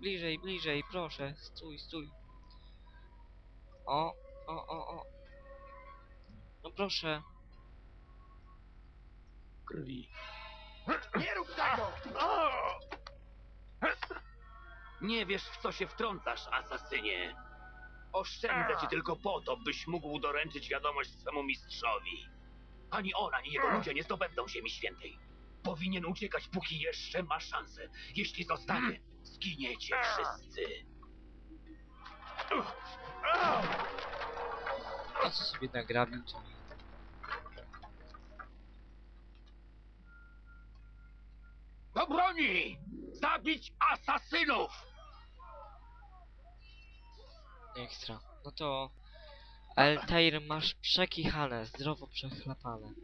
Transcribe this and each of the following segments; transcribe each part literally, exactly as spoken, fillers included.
Bliżej, bliżej, proszę. Stój, stój. O, o, o, o. No proszę. Krwi. Nie rób tego! Nie wiesz, w co się wtrącasz, asasynie. Oszczędzę ci tylko po to, byś mógł doręczyć wiadomość swemu mistrzowi. Ani ona, ani jego ludzie nie zdobędą Ziemi Świętej. Powinien uciekać, póki jeszcze ma szansę. Jeśli zostanie, zginiecie wszyscy. A co sobie nagrabił, czy nie? Do broni! Zabić asasynów! Ekstra. No to... Altair, masz przekichane, zdrowo przechlapane.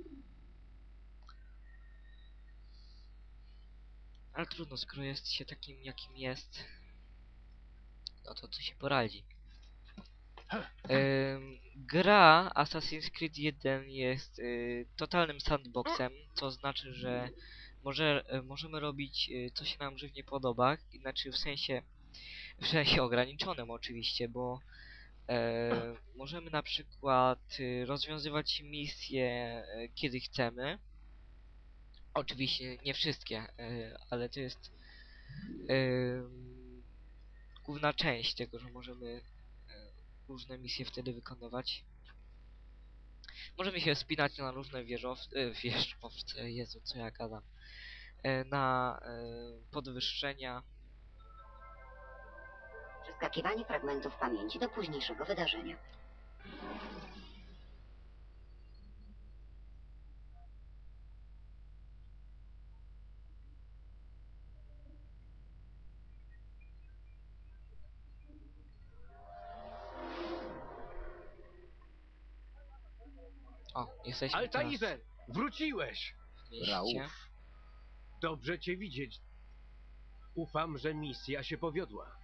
Ale trudno, skoro jest się takim, jakim jest, no to co się poradzi. Ym, gra Assassin's Creed jeden jest y, totalnym sandboxem, co znaczy, że może, y, możemy robić y, co się nam żywnie podoba, znaczy w sensie, w sensie ograniczonym oczywiście, bo Yy, możemy na przykład yy, rozwiązywać misje yy, kiedy chcemy. Oczywiście nie wszystkie, yy, ale to jest yy, główna część tego, że możemy yy, różne misje wtedy wykonywać. Możemy się wspinać na różne wieżowce, yy, wieżowce, Jezu, co ja gadam, yy, na yy, podwyższenia. Przeskakiwanie fragmentów pamięci do późniejszego wydarzenia. O, jesteśmy Altairze, wróciłeś! Rauf. Dobrze cię widzieć. Ufam, że misja się powiodła.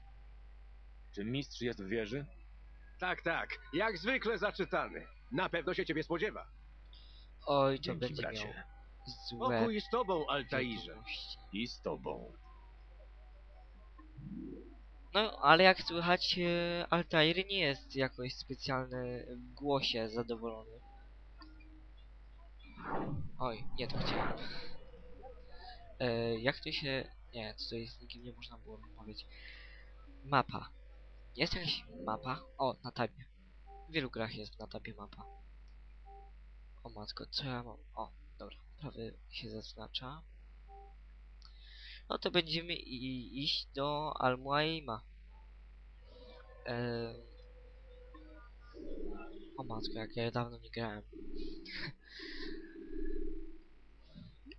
Czy mistrz jest w wieży? Tak, tak. Jak zwykle zaczytany. Na pewno się ciebie spodziewa. Oj, to będzie miał złe... Pokój z tobą, Altairze. I z tobą. No, ale jak słychać, Altair nie jest jakoś specjalny w głosie zadowolony. Oj, nie to chciałem. E, jak to się... Nie, tutaj z nikim nie można było rozmawiać. Mapa. Jest jakaś mapa? O, na tabie. W wielu grach jest na tabie mapa. O matko, co ja mam? O, dobra, prawie się zaznacza. No to będziemy i iść do Al Mualima. Eee... O matko, jak ja dawno nie grałem.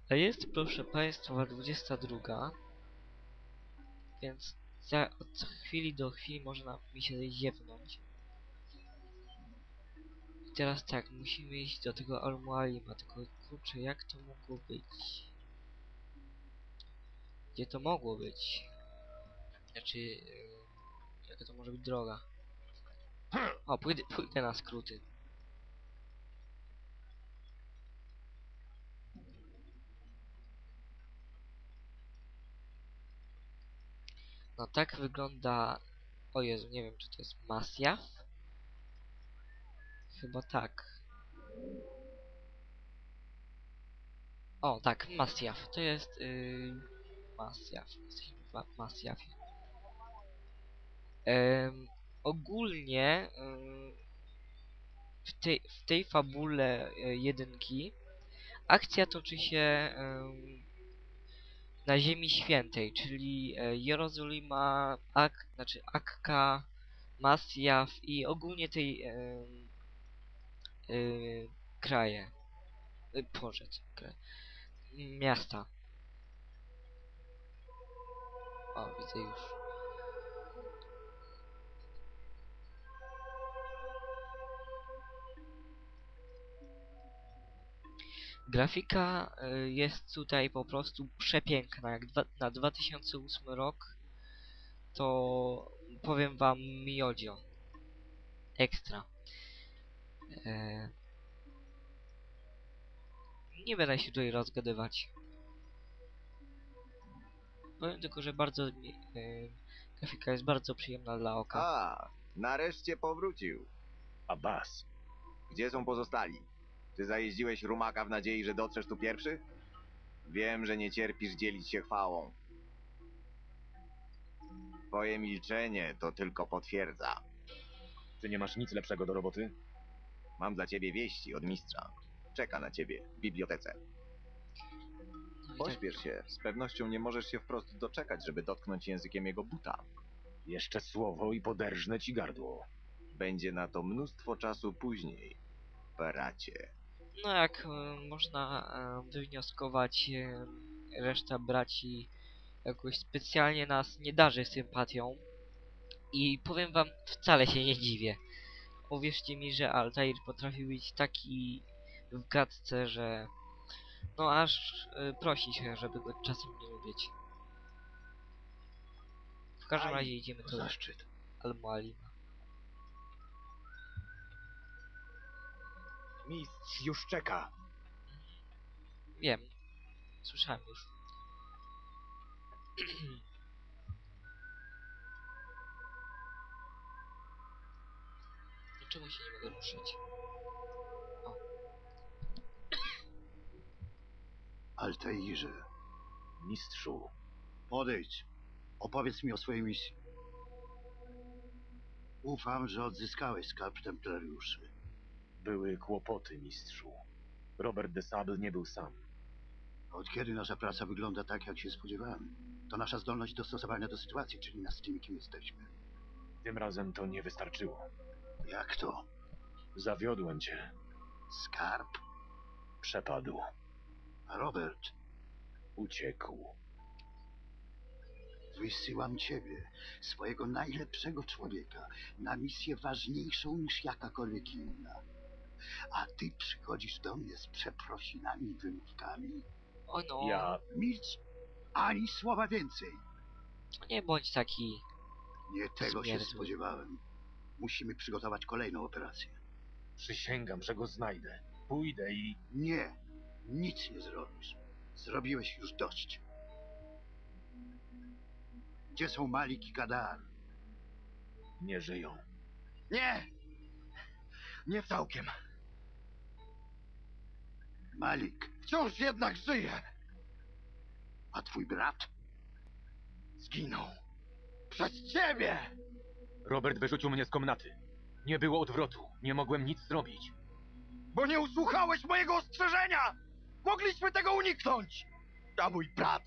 A jest, proszę państwa, dwudziesta druga. Więc... Za, od chwili do chwili można mi się ziewnąć. I teraz tak, musimy iść do tego Al Mualima, tylko kurczę, jak to mogło być? Gdzie to mogło być? Znaczy, yy, jaka to może być droga? O, pójdę, pójdę na skróty. No tak wygląda... O Jezu, nie wiem, czy to jest Masjaf? Chyba tak. O, tak, Masjaf. To jest... Yy, Masjaf. Jesteśmy w Masjafie. Yy, ogólnie... Yy, w, tej, w tej fabule yy, jedynki akcja toczy się... Yy, na Ziemi Świętej, czyli Jerozolima, Ak, znaczy Akka, Masjaf i ogólnie tej e, e, kraje, e, Boże, kraje, miasta. O, widzę już. Grafika jest tutaj po prostu przepiękna, jak dwa, na dwa tysiące ósmy rok, to powiem wam miodzio. Ekstra. Eee, nie będę się tutaj rozgadywać. Powiem tylko, że bardzo mi, e, Grafika jest bardzo przyjemna dla oka. A, nareszcie powrócił. Abbas. Gdzie są pozostali? Ty zajeździłeś Rumaka w nadziei, że dotrzesz tu pierwszy? Wiem, że nie cierpisz dzielić się chwałą. Twoje milczenie to tylko potwierdza. Czy nie masz nic lepszego do roboty? Mam dla ciebie wieści od mistrza. Czeka na ciebie w bibliotece. Pośpiesz się. Z pewnością nie możesz się wprost doczekać, żeby dotknąć językiem jego buta. Jeszcze słowo i poderżnę ci gardło. Będzie na to mnóstwo czasu później, bracie. No jak y, można y, wywnioskować, y, reszta braci jakoś specjalnie nas nie darzy sympatią. I powiem wam, wcale się nie dziwię. Uwierzcie mi, że Altair potrafi być taki w gadce, że... No aż y, prosi się, żeby go czasem nie lubić. W każdym Aj, razie idziemy do zaszczyt Al Mualima. Mistrz już czeka. Wiem. Słyszałem już. Niczemu się nie mogę ruszyć. O. Altairze. Mistrzu. Podejdź. Opowiedz mi o swojej misji. Ufam, że odzyskałeś skarb Templariuszy. Były kłopoty, mistrzu. Robert de Sable nie był sam. Od kiedy nasza praca wygląda tak, jak się spodziewałem? To nasza zdolność dostosowania do sytuacji, czyli nas tymi, kim jesteśmy. Tym razem to nie wystarczyło. Jak to? Zawiodłem cię. Skarb? Przepadł. A Robert? Uciekł. Wysyłam ciebie, swojego najlepszego człowieka, na misję ważniejszą niż jakakolwiek inna. A ty przychodzisz do mnie z przeprosinami i wymówkami? O no. Ja... Nic, ani słowa więcej. Nie bądź taki... Nie tego się spodziewałem. Musimy przygotować kolejną operację. Przysięgam, że go znajdę. Pójdę i... Nie, nic nie zrobisz. Zrobiłeś już dość. Gdzie są Malik i Gadar? Nie żyją. Nie! Nie całkiem. Malik. Wciąż jednak żyje. A twój brat? Zginął. Przez ciebie! Robert wyrzucił mnie z komnaty. Nie było odwrotu. Nie mogłem nic zrobić. Bo nie usłuchałeś mojego ostrzeżenia! Mogliśmy tego uniknąć! A mój brat...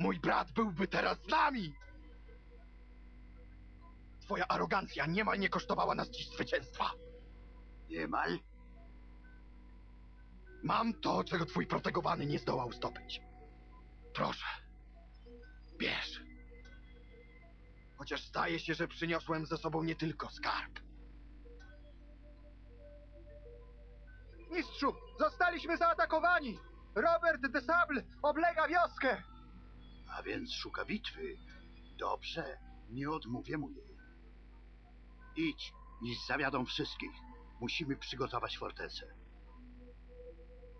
Mój brat byłby teraz z nami! Twoja arogancja niemal nie kosztowała nas dziś zwycięstwa. Niemal? Mam to, czego twój protegowany nie zdołał zdobyć. Proszę. Bierz. Chociaż zdaje się, że przyniosłem ze sobą nie tylko skarb. Mistrzu, zostaliśmy zaatakowani! Robert de Sable oblega wioskę! A więc szuka bitwy. Dobrze, nie odmówię mu jej. Idź i zawiadą wszystkich. Musimy przygotować fortecę.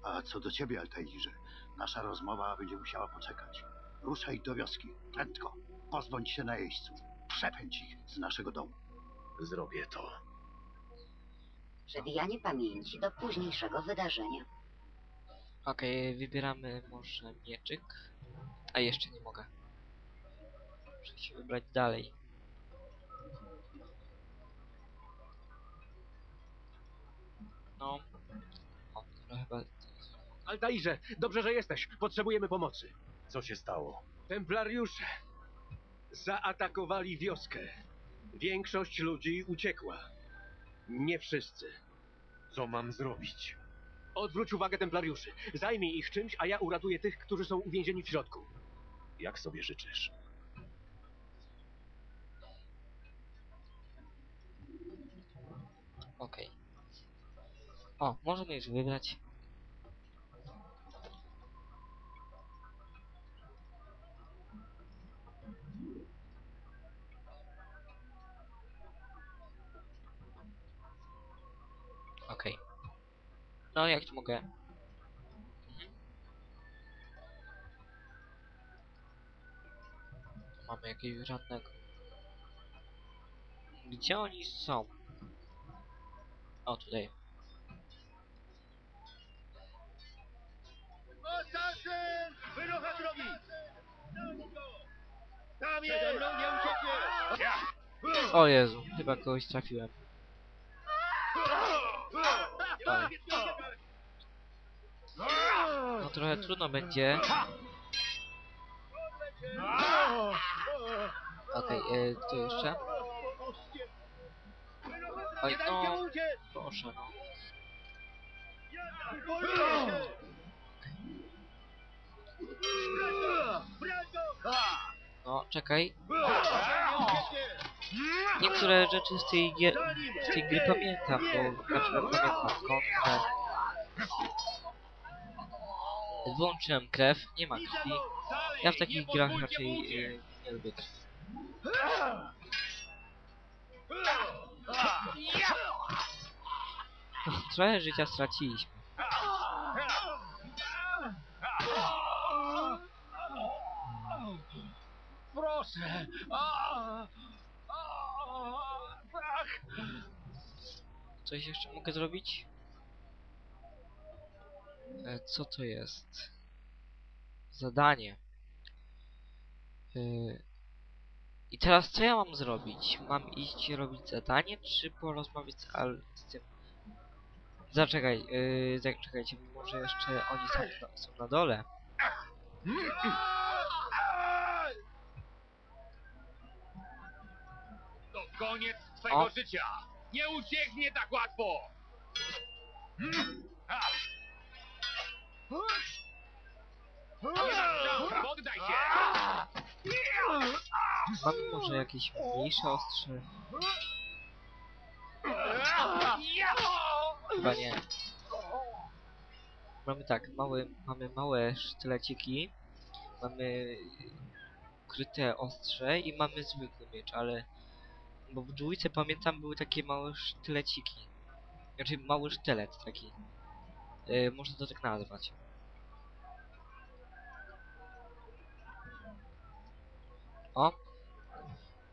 A co do ciebie, Altairze, nasza rozmowa będzie musiała poczekać. Ruszaj do wioski, prędko. Pozbądź się najeźdźców. Przepędź ich z naszego domu. Zrobię to. Przewijanie pamięci do późniejszego wydarzenia. Okej, okay, wybieramy może mieczyk. A jeszcze nie mogę. Muszę się wybrać dalej. No. O, no chyba... Altairze, dobrze, że jesteś. Potrzebujemy pomocy. Co się stało? Templariusze zaatakowali wioskę. Większość ludzi uciekła. Nie wszyscy. Co mam zrobić? Odwróć uwagę Templariuszy. Zajmij ich czymś, a ja uratuję tych, którzy są uwięzieni w środku. Jak sobie życzysz. Okej. Okay. O, możemy już wygrać. Okej. Okay. No, jak to mogę? Mhm. mamy jakiegoś żadnego. Gdzie oni są? O, tutaj. Wyruchać robi! Tam jest! O Jezu, chyba kogoś trafiłem. Ale. No trochę trudno będzie. Okej, okay, e, kto jeszcze? Oj, no, proszę, no. No, czekaj. Niektóre rzeczy z tej, gier, z tej gry pamiętam, bo na przykład pamiętam kontrę. Włączyłem krew, nie ma krwi. Ja w takich grach raczej e, nie lubię krwi. Trochę życia straciliśmy. Proszę! Coś jeszcze mogę zrobić? E, co to jest? Zadanie. E, I teraz co ja mam zrobić? Mam iść robić zadanie, czy porozmawiać z, Al z tym... Zaczekaj, e, zaczekajcie, może jeszcze oni są na, są na dole. Koniec twojego o. życia! Nie ucieknie tak łatwo! Poddaj się! Mam może jakieś mniejsze ostrze? Chyba nie. Mamy tak, małe, mamy małe sztyleciki. Mamy ukryte ostrze i mamy zwykły miecz, ale... Bo w dwójce pamiętam były takie małe sztyleciki. Znaczy mały sztylet taki. Yy, można to tak nazwać. O!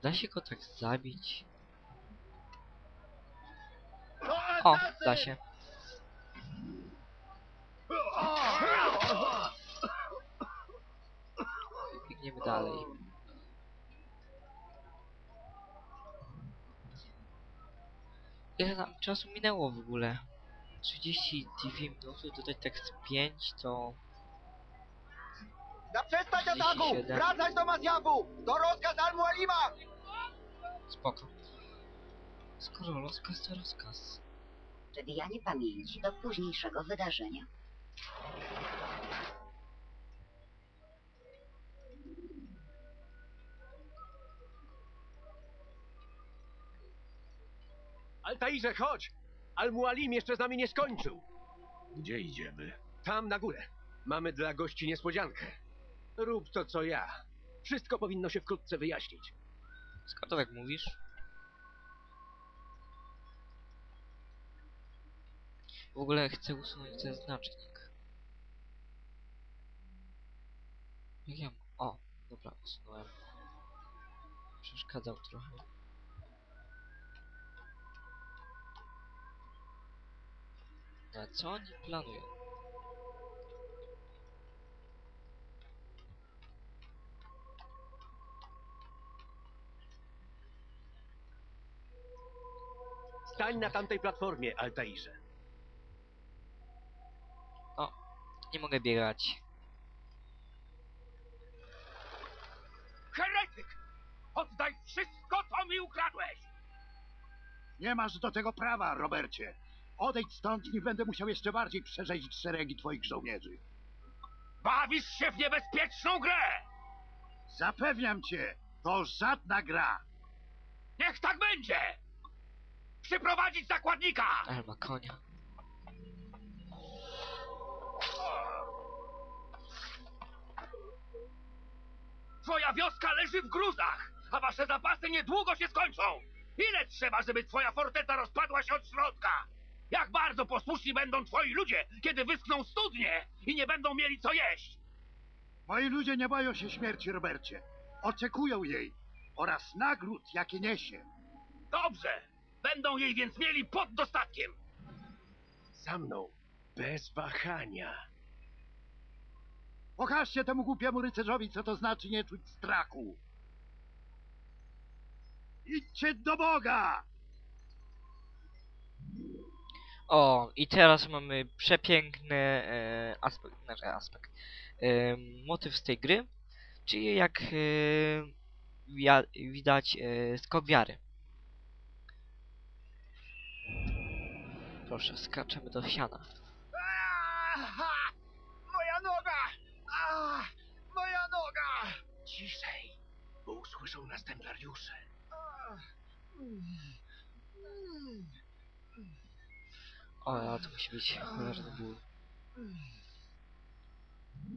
Da się go tak zabić. O! Da się. Biegniemy dalej. Ile tam czasu minęło w ogóle? trzydzieści dwie minuty, tutaj tekst pięć to... Zaprzestać ataku! Wracać do Masjafu! To rozkaz Al Mualima! Spoko. Skoro rozkaz, to rozkaz. Przewijanie pamięci do późniejszego wydarzenia. Altairze, chodź! Al Mualim jeszcze z nami nie skończył. Gdzie idziemy? Tam na górę. Mamy dla gości niespodziankę. Rób to, co ja. Wszystko powinno się wkrótce wyjaśnić. Skąd tak mówisz? W ogóle chcę usunąć ten znacznik. Nie wiem. O, dobra, usunąłem. Przeszkadzał trochę. A co oni planują? Stań na tamtej platformie, Altairze. O, nie mogę biegać. Heretyk! Oddaj wszystko, co mi ukradłeś! Nie masz do tego prawa, Robercie. Odejdź stąd, nie będę musiał jeszcze bardziej przerzeźć szeregi twoich żołnierzy. Bawisz się w niebezpieczną grę! Zapewniam cię, to żadna gra. Niech tak będzie! Przyprowadzić zakładnika! Elma konia. Twoja wioska leży w gruzach, a wasze zapasy niedługo się skończą. Ile trzeba, żeby twoja forteca rozpadła się od środka? Jak bardzo posłuszni będą twoi ludzie, kiedy wyschną studnie i nie będą mieli co jeść! Moi ludzie nie boją się śmierci, Robercie. Oczekują jej oraz nagród, jakie niesie. Dobrze! Będą jej więc mieli pod dostatkiem! Za mną, bez wahania. Pokażcie temu głupiemu rycerzowi, co to znaczy nie czuć strachu. Idźcie do Boga! O, i teraz mamy przepiękny e, aspekt, znaczy aspekt, e, motyw z tej gry, czyli jak e, wia, widać e, skok wiary. Proszę, skaczemy do siana. Aha! Moja noga! Aha! Moja noga! Ciszej, bo usłyszą nas templariusze. O, to musi być cholerny ból.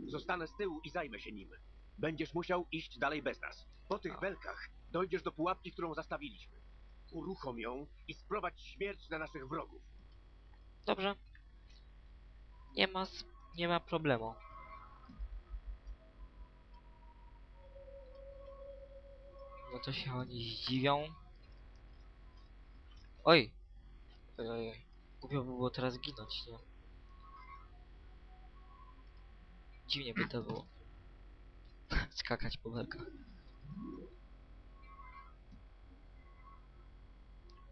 Zostanę z tyłu i zajmę się nim. Będziesz musiał iść dalej bez nas. Po tych belkach dojdziesz do pułapki, którą zastawiliśmy. Uruchom ją i sprowadź śmierć na naszych wrogów. Dobrze. Nie ma, nie ma problemu. No to się oni zdziwią. Oj! Oj, oj. Głupio by było teraz ginąć, nie? Dziwnie by to było. Skakać po belkach.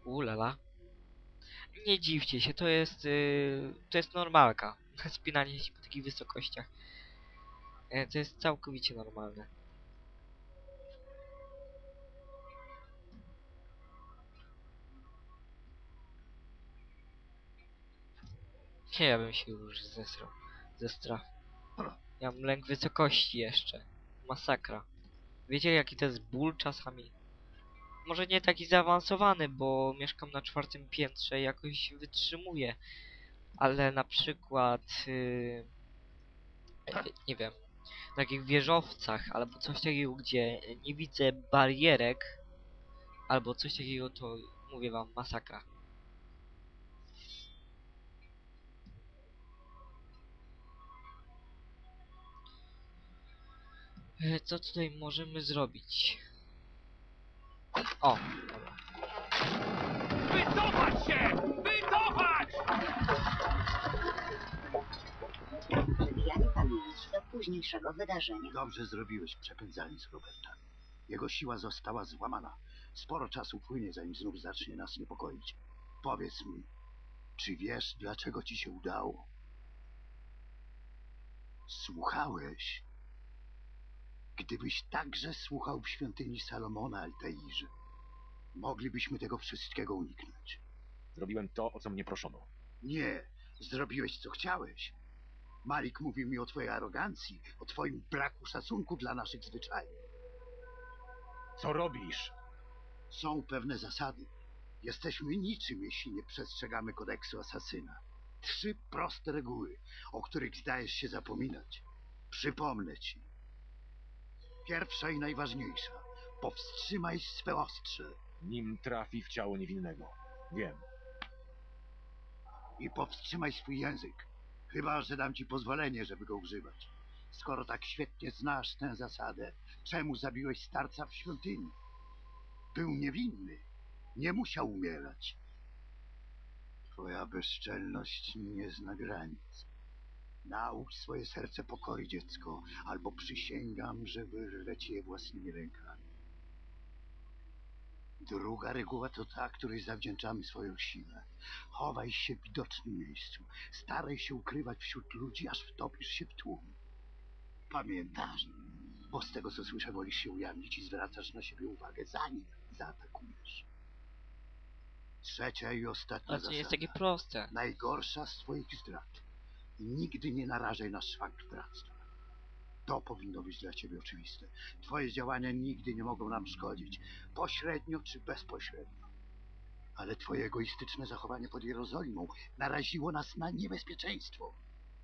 Ulala. Nie dziwcie się, to jest... Yy, to jest normalka. Spinanie się po takich wysokościach. Yy, to jest całkowicie normalne. Nie, ja bym się już zesrał ze strachu. Ja mam lęk wysokości jeszcze. Masakra. Wiecie, jaki to jest ból czasami? Może nie taki zaawansowany, bo mieszkam na czwartym piętrze i jakoś wytrzymuję. Ale na przykład... Yy, nie wiem. Na takich wieżowcach, albo coś takiego, gdzie nie widzę barierek, albo coś takiego, to mówię wam, masakra. Co tutaj możemy zrobić? O! Dobra. Wycofać się! Wycofać! Odbijamy pamięć do późniejszego wydarzenia. Dobrze zrobiłeś, przepędzając Roberta. Jego siła została złamana. Sporo czasu płynie, zanim znów zacznie nas niepokoić. Powiedz mi, czy wiesz, dlaczego ci się udało? Słuchałeś? Gdybyś także słuchał w świątyni Salomona, Altairze, moglibyśmy tego wszystkiego uniknąć. Zrobiłem to, o co mnie proszono. Nie, zrobiłeś co chciałeś. Malik mówił mi o twojej arogancji, o twoim braku szacunku dla naszych zwyczajów. Co robisz? Są pewne zasady. Jesteśmy niczym, jeśli nie przestrzegamy kodeksu asasyna. Trzy proste reguły, o których zdajesz się zapominać. Przypomnę ci. Pierwsza i najważniejsza. Powstrzymaj swe ostrze. Nim trafi w ciało niewinnego. Wiem. I powstrzymaj swój język. Chyba że dam ci pozwolenie, żeby go używać. Skoro tak świetnie znasz tę zasadę, czemu zabiłeś starca w świątyni? Był niewinny. Nie musiał umierać. Twoja bezczelność nie zna granic. Naucz swoje serce pokory, dziecko, albo przysięgam, że wyrwę ci je własnymi rękami. Druga reguła to ta, której zawdzięczamy swoją siłę. Chowaj się w widocznym miejscu. Staraj się ukrywać wśród ludzi, aż wtopisz się w tłum. Pamiętasz, bo z tego, co słyszę, wolisz się ujawnić i zwracasz na siebie uwagę, zanim zaatakujesz. Trzecia i ostatnia zasada. To jest takie proste. Najgorsza z twoich zdrad. Nigdy nie narażaj na szwank bractwa. To powinno być dla ciebie oczywiste. Twoje działania nigdy nie mogą nam szkodzić. Pośrednio czy bezpośrednio. Ale twoje egoistyczne zachowanie pod Jerozolimą naraziło nas na niebezpieczeństwo.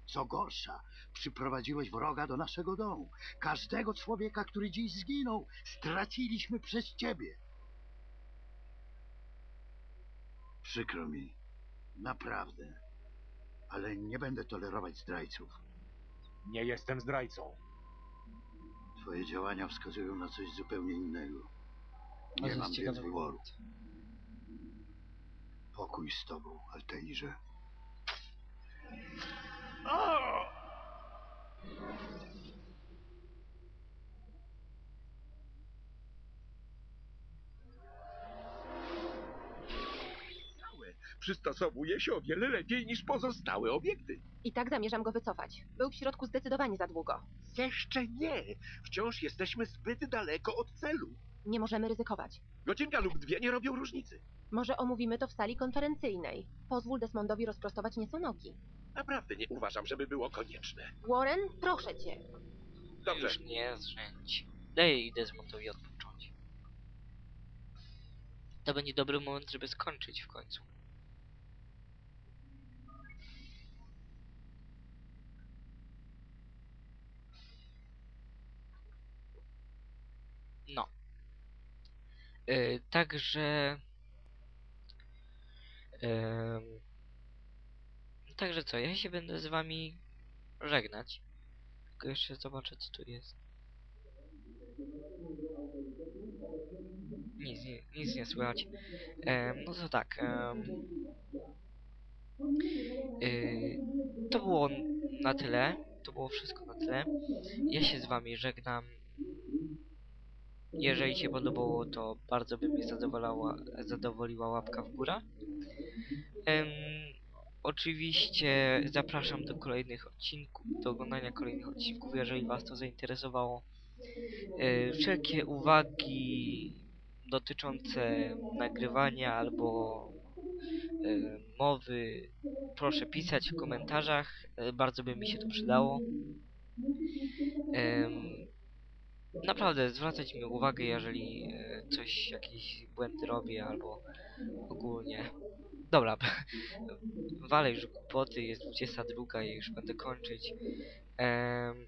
Co gorsza, przyprowadziłeś wroga do naszego domu. Każdego człowieka, który dziś zginął, straciliśmy przez ciebie. Przykro mi. Naprawdę. Ale nie będę tolerować zdrajców. Nie jestem zdrajcą. twoje działania wskazują na coś zupełnie innego. Nie mam więc wyboru. Pokój z tobą, Altairze. Przystosowuje się o wiele lepiej niż pozostałe obiekty. I tak zamierzam go wycofać. Był w środku zdecydowanie za długo. Jeszcze nie. Wciąż jesteśmy zbyt daleko od celu. Nie możemy ryzykować. Godzinka lub dwie nie robią różnicy. Może omówimy to w sali konferencyjnej. Pozwól Desmondowi rozprostować nieco nogi. Naprawdę nie uważam, żeby było konieczne. Warren, proszę cię. Dobrze. Już nie zrzędź. Daj Desmondowi odpocząć. To będzie dobry moment, żeby skończyć w końcu. No. Yy, także... Yy, także co, ja się będę z wami żegnać. Tylko jeszcze zobaczę, co tu jest. Nic, nie, nic nie słychać. Yy, no to tak. Yy, yy, to było na tyle. To było wszystko na tyle. Ja się z wami żegnam. Jeżeli się podobało, to bardzo by mnie zadowoliła, zadowoliła łapka w górę. Um, oczywiście zapraszam do kolejnych odcinków, do oglądania kolejnych odcinków, jeżeli was to zainteresowało. Um, wszelkie uwagi dotyczące nagrywania albo um, mowy, proszę pisać w komentarzach, um, bardzo by mi się to przydało. Um, Naprawdę, zwracać mi uwagę, jeżeli coś, jakieś błędy robię, albo ogólnie... Dobra, walej już głupoty, jest dwudziesta druga i już będę kończyć. Ehm,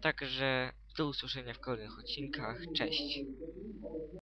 także do usłyszenia w kolejnych odcinkach, cześć!